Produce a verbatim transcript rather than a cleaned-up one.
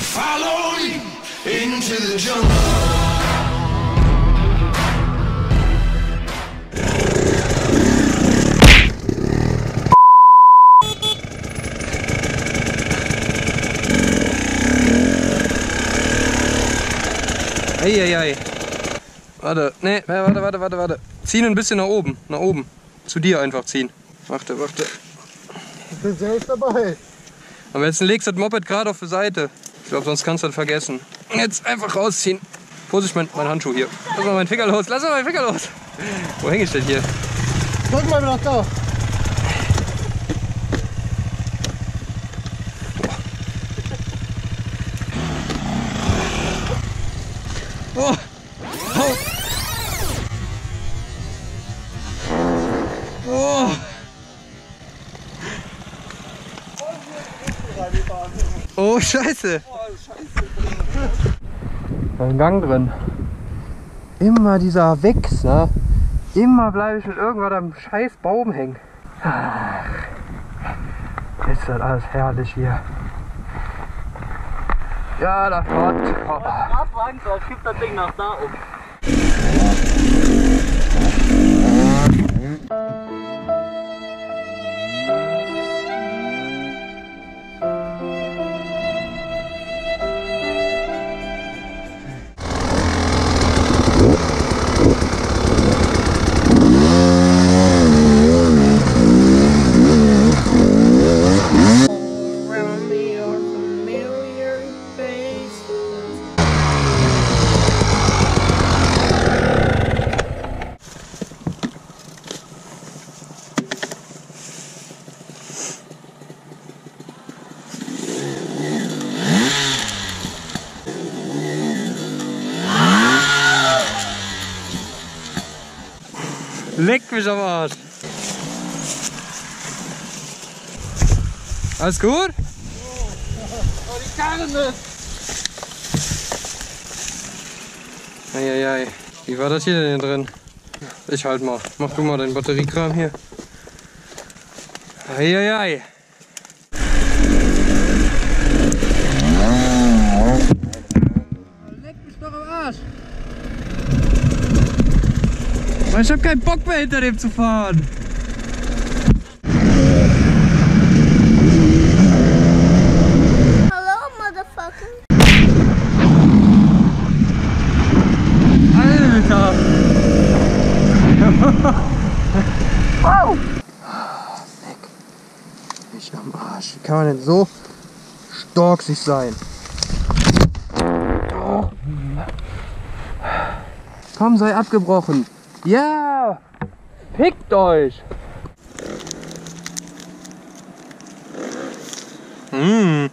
Follow me into the jungle. Eieiei. Warte, ne, warte, warte, warte, warte. Ziehen ein bisschen nach oben, nach oben. Zu dir einfach ziehen. Warte, warte. Ich bin selbst dabei. Aber jetzt legst du das Moped gerade auf die Seite. Ich glaube, sonst kannst du das vergessen. Jetzt einfach rausziehen. Vorsicht, mein, mein Handschuh hier. Lass mal meinen Finger los, lass mal meinen Finger los. Wo hänge ich denn hier? Drück mal nach da. Oh. Oh. Oh. Oh, Scheiße. Da ist ein Gang drin. Immer dieser Wichser. Immer bleibe ich mit irgendwas am scheiß Baum hängen. Ach, ist das alles herrlich hier. Ja, da Gott. Oh. Abwagen soll, schieb das Ding nach da um. Leck mich am Arsch! Alles gut? Oh, die Karre nicht! Eieiei, wie war das hier denn drin? Ich halt mal. Mach du mal den Batteriekram hier. Eieiei! Leck mich doch am Arsch! Ich hab keinen Bock mehr hinter dem zu fahren. Hallo, Motherfucker. Alter. Wow. Leck mich am Arsch. Wie kann man denn so storksig sein? Oh. Komm, sei abgebrochen. Ja, pickt euch! Mmh.